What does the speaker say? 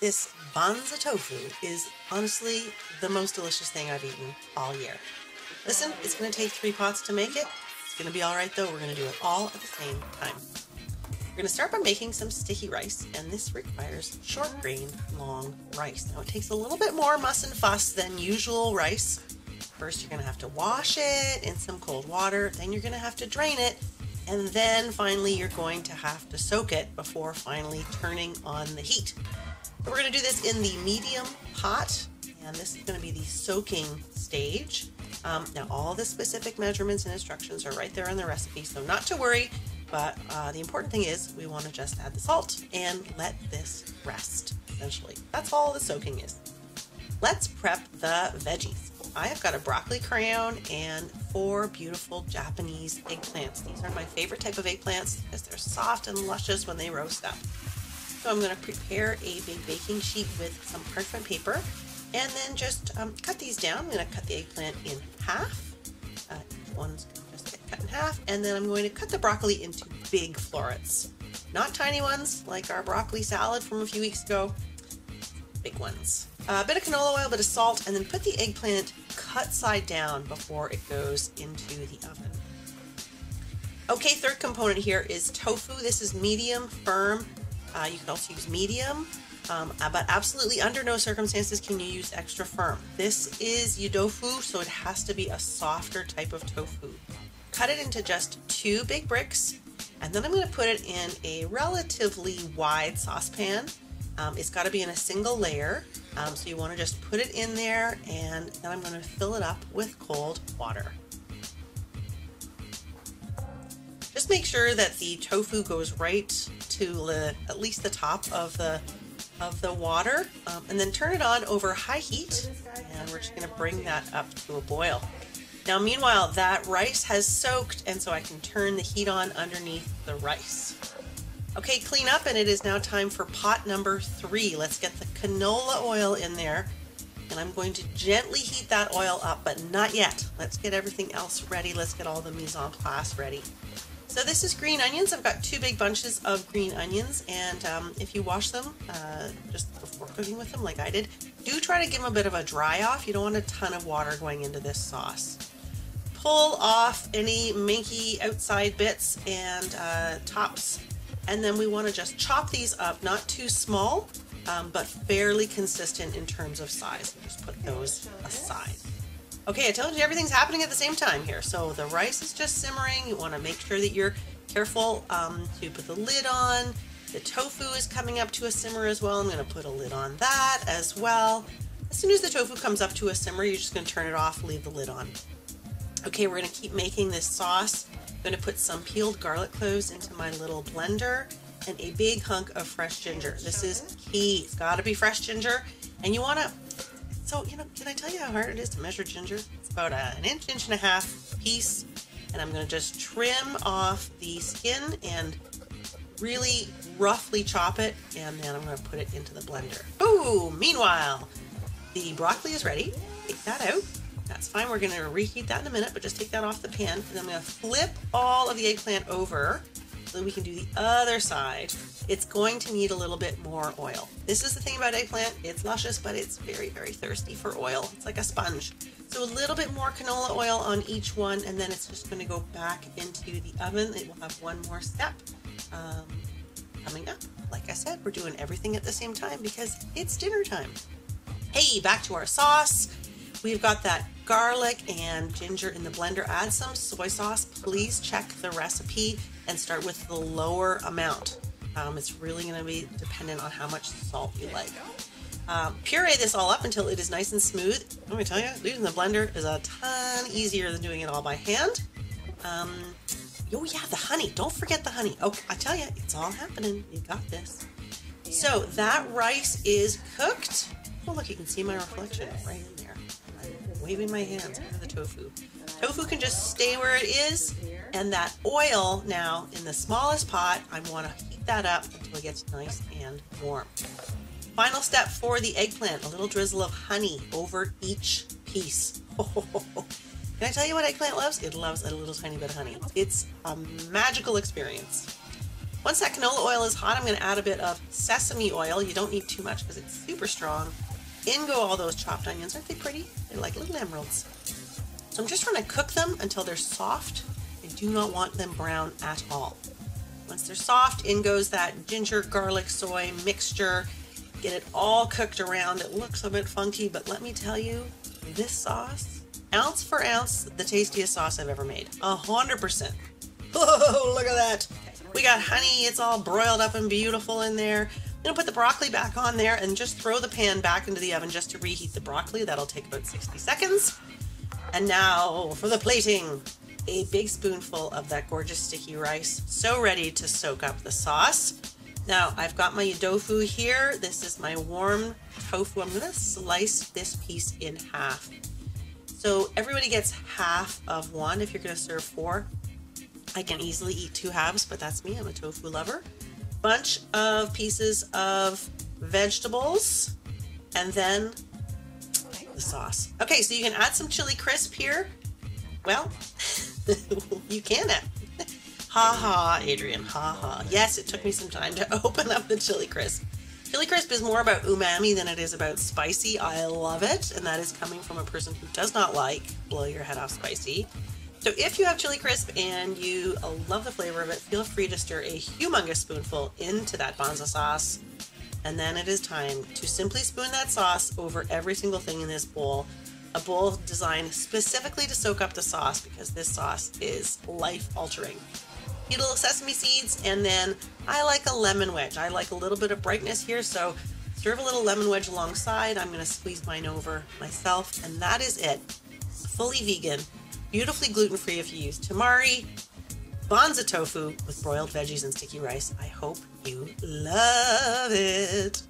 This Bonza tofu is honestly the most delicious thing I've eaten all year. Listen, it's going to take 3 pots to make it. It's going to be all right, though. We're going to do it all at the same time. We're going to start by making some sticky rice, and this requires short grain, long rice. Now, it takes a little bit more muss and fuss than usual rice. First, you're going to have to wash it in some cold water, then you're going to have to drain it, and then finally you're going to have to soak it before finally turning on the heat. But we're going to do this in the medium pot, and this is going to be the soaking stage. Now, all the specific measurements and instructions are right there in the recipe, so not to worry, but the important thing is we want to just add the salt and let this rest, essentially. That's all the soaking is. Let's prep the veggies. I have got a broccoli crown and 4 beautiful Japanese eggplants. These are my favorite type of eggplants because they're soft and luscious when they roast up. So I'm going to prepare a big baking sheet with some parchment paper and then just cut these down. I'm going to cut the eggplant in half. Each one's just cut in half, and then I'm going to cut the broccoli into big florets. Not tiny ones like our broccoli salad from a few weeks ago. Big ones. A bit of canola oil, a bit of salt, and then put the eggplant cut side down before it goes into the oven. Okay, third component here is tofu. This is medium firm. You can also use medium, but absolutely under no circumstances can you use extra firm. This is Yudofu, so it has to be a softer type of tofu. Cut it into just 2 big bricks, and then I'm going to put it in a relatively wide saucepan. It's got to be in a single layer, so you want to just put it in there, and then I'm going to fill it up with cold water. Just make sure that the tofu goes right to at least the top of the water, and then turn it on over high heat, and we're just going to bring that up to a boil. Now, meanwhile, that rice has soaked, and so I can turn the heat on underneath the rice. Okay, clean up, and it is now time for pot number 3. Let's get the canola oil in there, and I'm going to gently heat that oil up, but not yet. Let's get everything else ready. Let's get all the mise en place ready. So this is green onions. I've got 2 big bunches of green onions, and if you wash them just before cooking with them like I did, do try to give them a bit of a dry off. You don't want a ton of water going into this sauce. Pull off any minky outside bits and tops, and then we want to just chop these up, not too small, but fairly consistent in terms of size. We'll just put those aside. Okay, I told you everything's happening at the same time here. So the rice is just simmering. You want to make sure that you're careful to put the lid on. The tofu is coming up to a simmer as well. I'm going to put a lid on that as well. As soon as the tofu comes up to a simmer, you're just going to turn it off, leave the lid on. Okay, we're going to keep making this sauce. I'm going to put some peeled garlic cloves into my little blender and a big hunk of fresh ginger. This is key. It's got to be fresh ginger, and you want to... So, you know, can I tell you how hard it is to measure ginger? It's about an inch, inch and a half piece, and I'm going to just trim off the skin and really roughly chop it, and then I'm going to put it into the blender. Boom! Meanwhile, the broccoli is ready. Take that out. That's fine. We're going to reheat that in a minute, but just take that off the pan, and then I'm going to flip all of the eggplant over so that we can do the other side. It's going to need a little bit more oil. This is the thing about eggplant. It's luscious, but it's very, very thirsty for oil. It's like a sponge. So a little bit more canola oil on each one, and then it's just going to go back into the oven. It will have one more step coming up. Like I said, we're doing everything at the same time because it's dinner time. Hey, back to our sauce. We've got that garlic and ginger in the blender. Add some soy sauce. Please check the recipe and start with the lower amount. It's really going to be dependent on how much salt you like. Puree this all up until it is nice and smooth. Let me tell you, using the blender is a ton easier than doing it all by hand. Oh yeah, the honey. Don't forget the honey. Oh, I tell you, it's all happening. You got this. So that rice is cooked. Oh look, you can see my reflection right in there. I'm waving my hands over the tofu. Tofu can just stay where it is, and that oil now in the smallest pot, I want to heat that up until it gets nice and warm. Final step for the eggplant, a little drizzle of honey over each piece. Oh, can I tell you what eggplant loves? It loves a little tiny bit of honey. It's a magical experience. Once that canola oil is hot, I'm going to add a bit of sesame oil. You don't need too much because it's super strong. In go all those chopped onions. Aren't they pretty? They're like little emeralds. So I'm just going to cook them until they're soft. I do not want them brown at all. Once they're soft, in goes that ginger, garlic, soy mixture. Get it all cooked around. It looks a bit funky, but let me tell you, this sauce, ounce for ounce, the tastiest sauce I've ever made. 100%. Oh, look at that. We got honey. It's all broiled up and beautiful in there. I'm going to put the broccoli back on there and just throw the pan back into the oven just to reheat the broccoli. That'll take about 60 seconds. And now for the plating. A big spoonful of that gorgeous sticky rice, so ready to soak up the sauce. Now I've got my Yudofu here. This is my warm tofu. I'm gonna slice this piece in half. So everybody gets half of one if you're gonna serve four. I can easily eat two halves, but that's me, I'm a tofu lover. Bunch of pieces of vegetables and then the sauce. Okay, so you can add some chili crisp here. Well, you can add. Ha ha, Adrian, ha ha. Yes, it took me some time to open up the chili crisp. Chili crisp is more about umami than it is about spicy. I love it, and that is coming from a person who does not like blow your head off spicy. So if you have chili crisp and you love the flavor of it, feel free to stir a humongous spoonful into that bonza sauce. And then it is time to simply spoon that sauce over every single thing in this bowl. A bowl designed specifically to soak up the sauce because this sauce is life-altering. Need a little sesame seeds, and then I like a lemon wedge. I like a little bit of brightness here, so serve a little lemon wedge alongside. I'm going to squeeze mine over myself, and that is it. Fully vegan, beautifully gluten-free if you use tamari, bonza tofu with broiled veggies and sticky rice. I hope you love it.